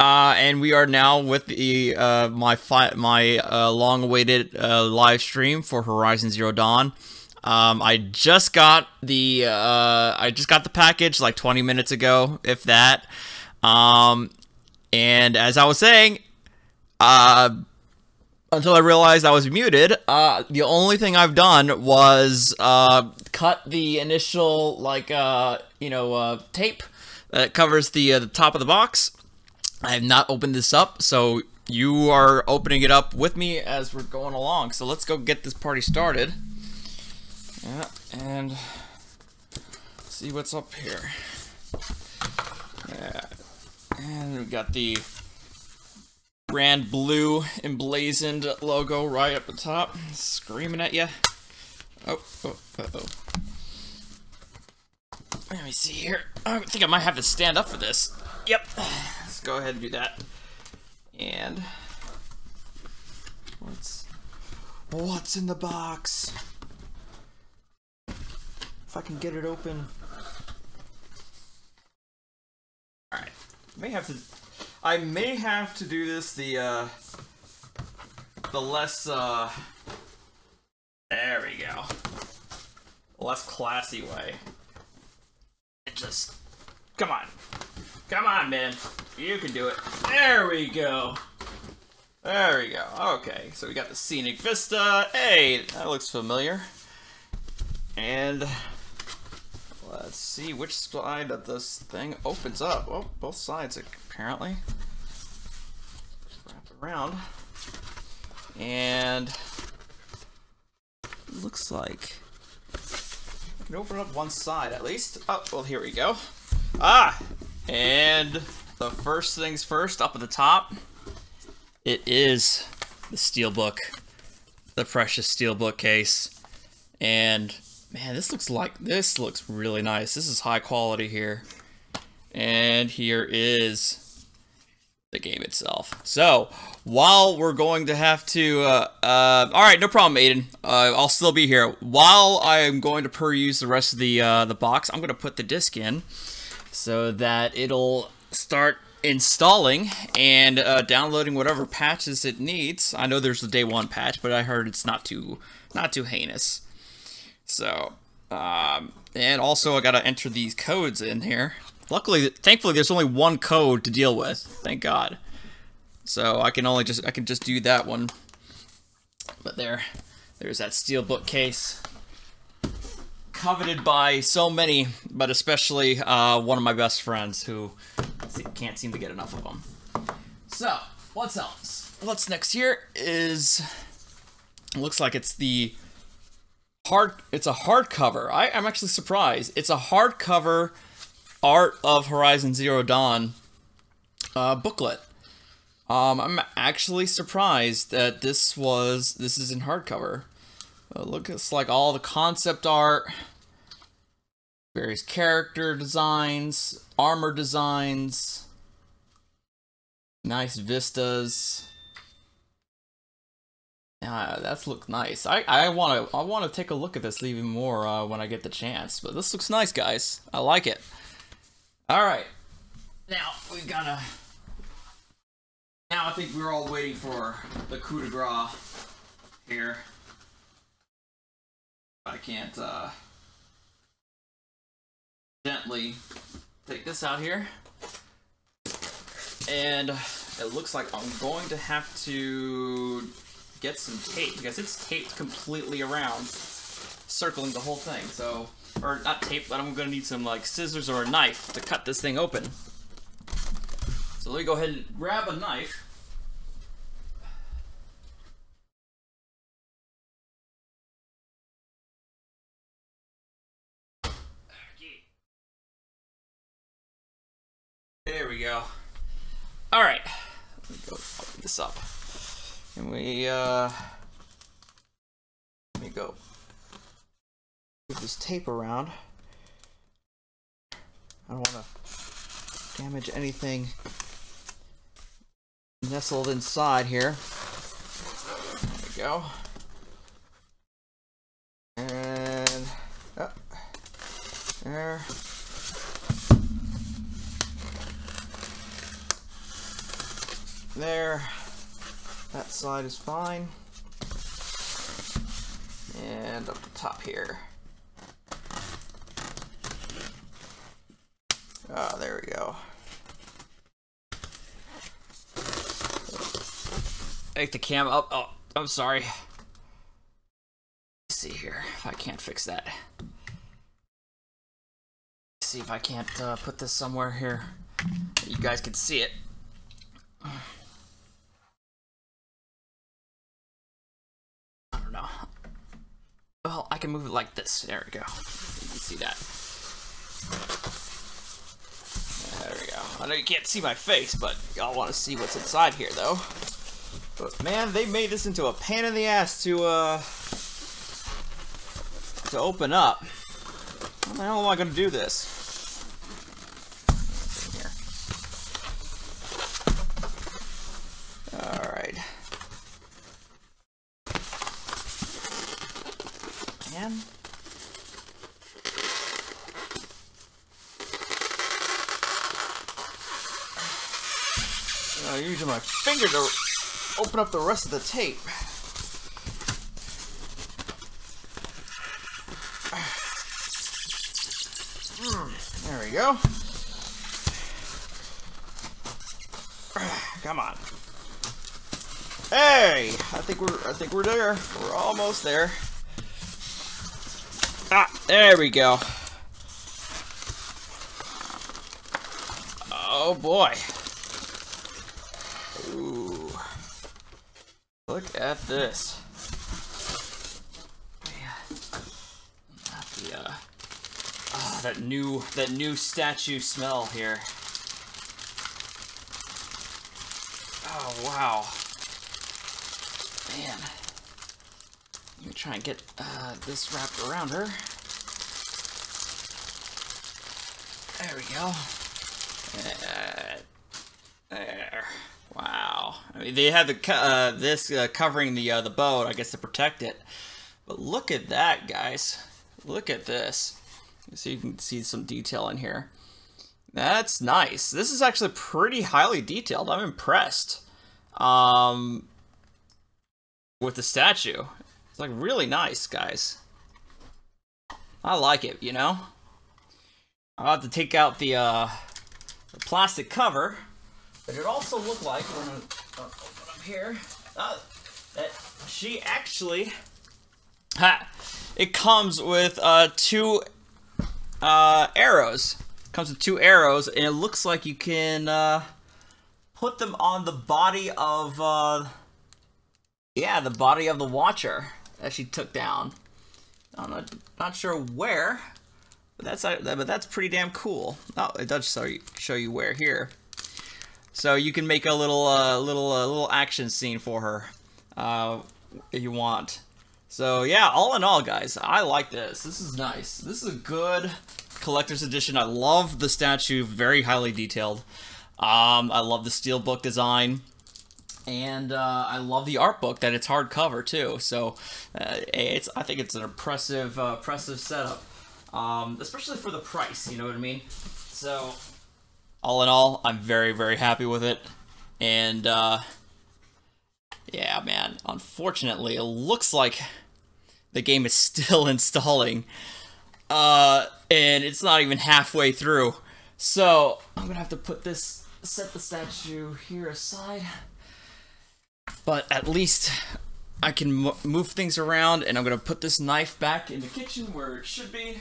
And we are now with the my long-awaited live stream for Horizon Zero Dawn. I just got the package like 20 minutes ago, if that. And as I was saying, until I realized I was muted, the only thing I've done was cut the initial tape that covers the top of the box. I have not opened this up, so you are opening it up with me as we're going along. So let's go get this party started. Yeah, and see what's up here. Yeah. And we've got the brand blue emblazoned logo right up the top, screaming at you. Oh. Let me see here. I think I might have to stand up for this. Yep. Let's go ahead and do that. And what's in the box? If I can get it open. All right. I may have to do this there we go, less classy way. It just, come on man, you can do it. There we go. Okay, so we got the scenic vista. Hey, that looks familiar. And let's see which side of this thing opens up. Oh, both sides apparently. Wrap around. And looks like I can open up one side at least. Oh, well, here we go. Ah! And the first things first, up at the top, it is the steelbook. The precious steelbook case. And man, this looks really nice. This is high quality here. And here is the game itself. So, while we're going to have to, alright, no problem, Aiden. I'll still be here. While I'm going to peruse the rest of the box, I'm going to put the disc in so that it'll start installing and downloading whatever patches it needs. I know there's the day one patch, but I heard it's not too heinous. So, and also I gotta enter these codes in here. Luckily, thankfully, there's only one code to deal with. Thank God. So I can just do that one. But there's that steelbook case, coveted by so many, but especially one of my best friends who can't seem to get enough of them. So, what's else? What's next here is, it looks like it's the it's a hardcover. I'm actually surprised. It's a hardcover Art of Horizon Zero Dawn booklet. I'm actually surprised that this is in hardcover. Look, it's like all the concept art, various character designs, armor designs, nice vistas. That looks nice. I want to take a look at this even more when I get the chance. But this looks nice, guys. I like it. All right. Now I think we're all waiting for the coup de grace here. I can't gently take this out here. And it looks like I'm going to have to get some tape, because it's taped completely around, circling the whole thing. So, or not tape, but I'm gonna need some like scissors or a knife to cut this thing open. So let me go ahead and grab a knife. There we go. All right, let me go open this up. And let me go move this tape around. I don't want to damage anything nestled inside here. There we go. And up there. there. That side is fine. And up the top here. Ah, there we go. Take the cam up. Oh, I'm sorry. Let's see here if I can't fix that. Let's see if I can't put this somewhere here. You guys can see it. I don't know. Well, I can move it like this. There we go. You can see that. There we go. I know you can't see my face, but y'all want to see what's inside here, though. But man, they made this into a pain in the ass to open up. How the hell am I gonna do this? I'm using my finger to open up the rest of the tape. There we go. Come on. Hey, I think we're there. We're almost there. Ah, there we go. Oh boy. Ooh. Look at this. Yeah. That new statue smell here. Oh wow. Man. Let me try and get this wrapped around her. There we go. There. Wow. I mean, they have the covering the boat, I guess, to protect it. But look at that, guys. Look at this. So you can see some detail in here. That's nice. This is actually pretty highly detailed. I'm impressed with the statue. It's like really nice, guys. I like it, you know? I'll have to take out the plastic cover, but it also looked like, when I open up here, that she actually, it comes with two arrows. It comes with two arrows, and it looks like you can put them on the body of, yeah, the body of the Watcher that she took down. I'm not sure where, but that's pretty damn cool. Oh, it does show you where here, so you can make a little action scene for her if you want. So yeah, all in all, guys, I like this. This is nice. This is a good collector's edition. I love the statue, very highly detailed. I love the steelbook design. And I love the art book that it's hardcover too. So I think it's an impressive setup, especially for the price. You know what I mean? So all in all, I'm very, very happy with it. And yeah, man. Unfortunately, it looks like the game is still installing, and it's not even halfway through. So I'm gonna have to set the statue here aside. But at least I can move things around, and I'm going to put this knife back in the kitchen where it should be.